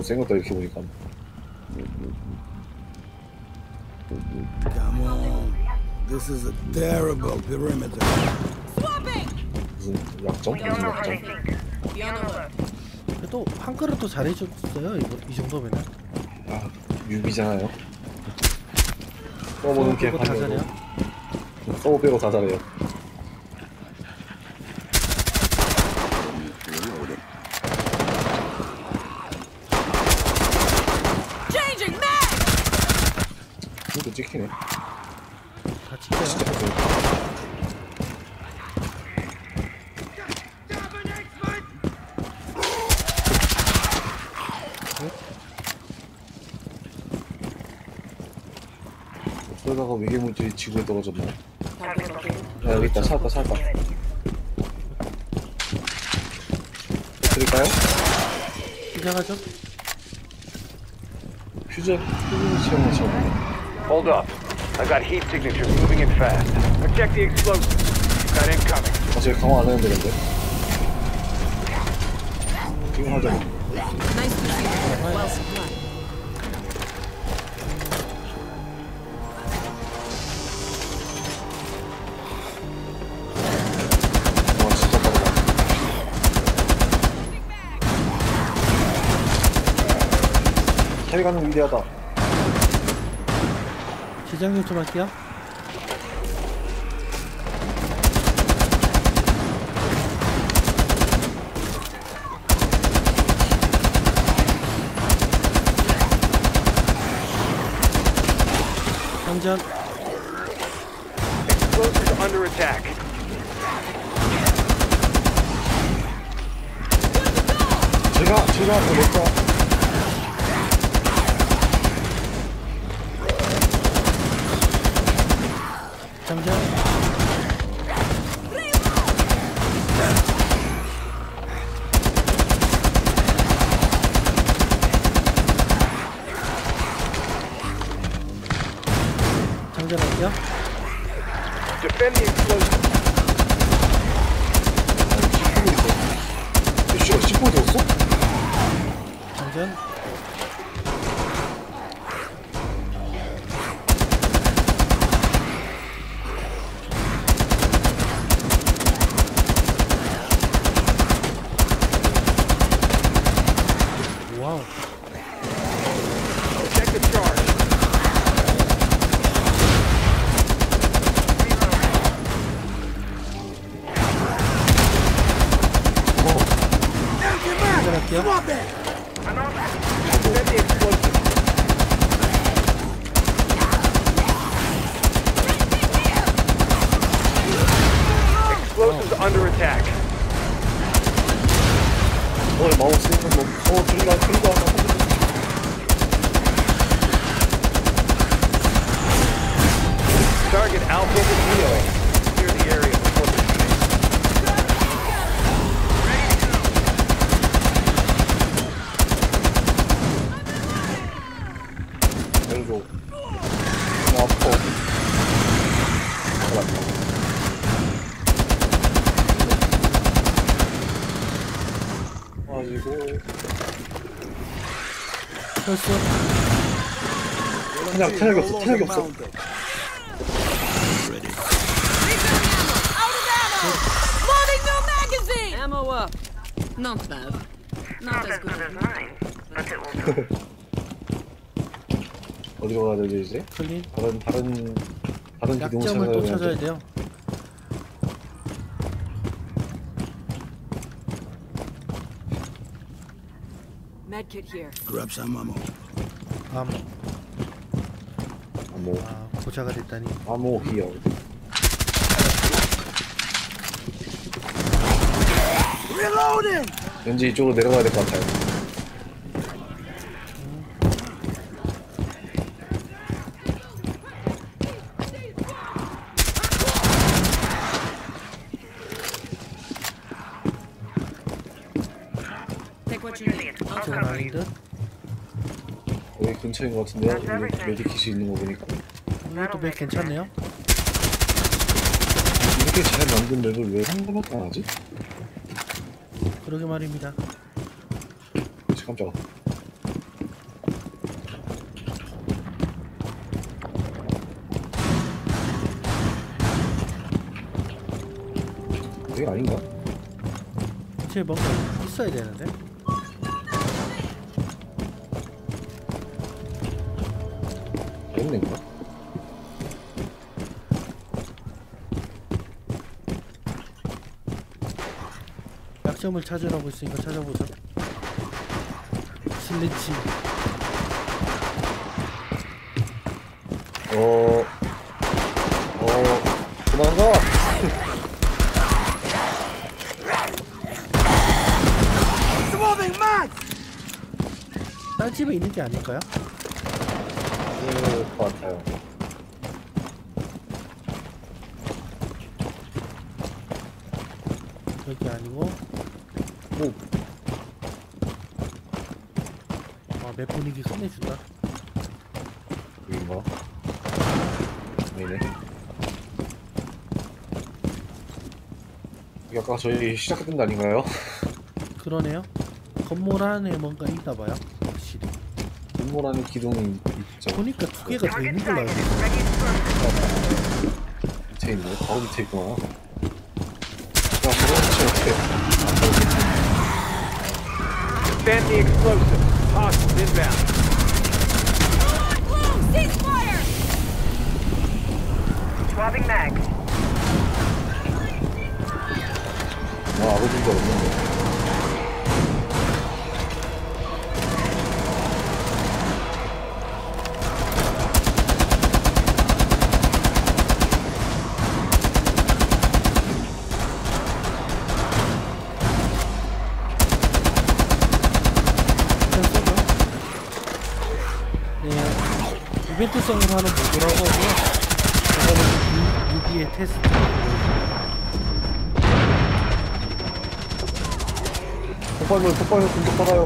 못생겼다 이렇게 보니까. Come on. This is a terrible perimeter. 무슨 약점? 무슨 약점? 그래도 한 그릇도 잘해줬어요. 이 정도면. 아, 유비잖아요. 써보는 게 다잖아요. 써보 빼고 다 잘해요. 이것도 찍히네. 다 찍혀요. 어쩌다가 외계물질이 지구에 떨어졌나? 아, 여기 있다. 살았다, 살았다. 드릴까요? 시작하죠? 퓨즈 시험을 시험하네. Hold up. I've got heat signatures moving in fast. Protect the explosives. You've got incoming. 어차피 강화 안 해야 되는데. 지금 하자. Nice to see you. Well supplied. 와, 진짜 빠르다. 캐리가는 위대하다. 시장님 좀 할게요. 안전. Explosives under attack. 제가 그랬어. 잠자. 잠자만요. 잠자. 그냥 체력이 없어, 체력이 없어. 어디로 가야 되지 이제? 다른 약점을 또 찾아야 돼요. Medkit here. Grab some ammo. 아, 고자가 됐다니. Ammo here. Reloading. 왠지 이쪽으로 내려가야 될 것 같아요. 여기 근처인 것 같은데요? 여기 메디킷이 있는 거 보니까 이것도 맵 괜찮네요? 이렇게 잘 만든 맵을 왜 한 번밖에 안 하지? 그러게 말입니다. 깜짝아. 저긴 아닌가? 쟤 뭔가 있어야 되는데? 없는가? 약점을 찾으라고 있으니까 찾아보자. 슬리치. 도망가! 딴 집에 있는 게 아닐까요? 그럴 것 같아요. 여기 아니고. 오. 아, 맵 분위기 끝내준다. 여긴가? 아니네. 이게 아까 저희 시작했던 데 아닌가요? 그러네요. 건물 안에 뭔가 있나봐요. 확실히. 건물 안에 기둥이 있죠. 보니까 두 개가 더 있는 걸로 알고 있어요. 밑에 있네. 바로 밑에 있구나. 야, 그렇지. 아, 아버지도 없는데. 이벤트성으로 하는 모드라고 하고요. 저거는 유기의 테스트. 폭발물 공격받아요.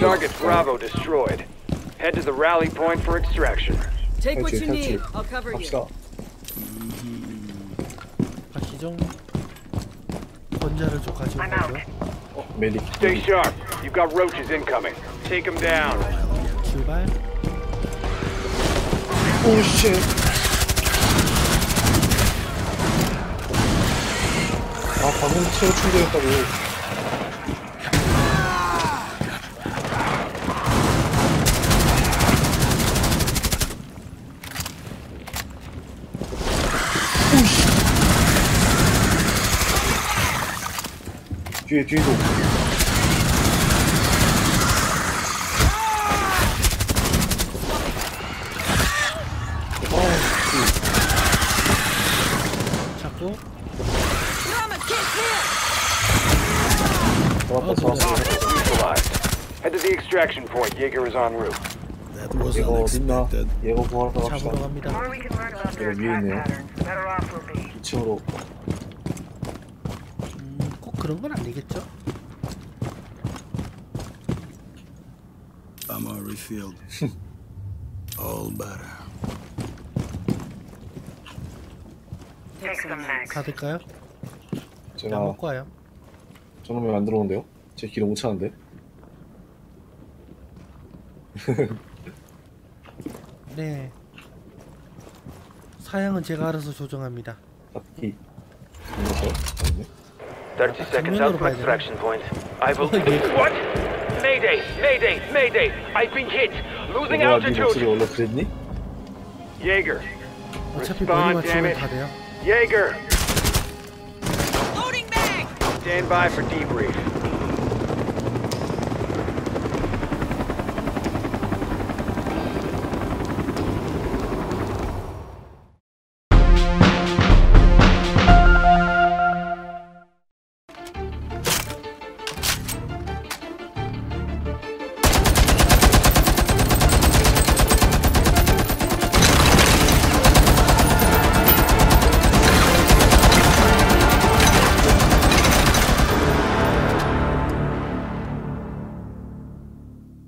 Target Bravo destroyed. Head to the rally point for extraction. Take what you need. I'll cover you. Stay sharp. You've got roaches incoming. Take them down. Oh shit. 아, 방금 체력 충전했다고. 뒤에도 extraction point. Jaeger is en route. That was unexpected. 예고 보러 갑시다. 여기 있네요. 2층으로. 꼭 그런 건 아니겠죠? I'm a refield. All better. 가볼까요? 제가 안 먹고 와요. 저놈이 안 들어오는데요? 제 길을 못 찾는데? 네. 사양은 제가 알아서 조정합니다. 딱히. 30 seconds out from extraction point. I will. What? Mayday, mayday, mayday. I've been hit. Losing altitude. 올라 그랬니? Jaeger. 어차피 머리 맞추면 다 돼요. Jaeger. Loading mag. Stand by for debrief.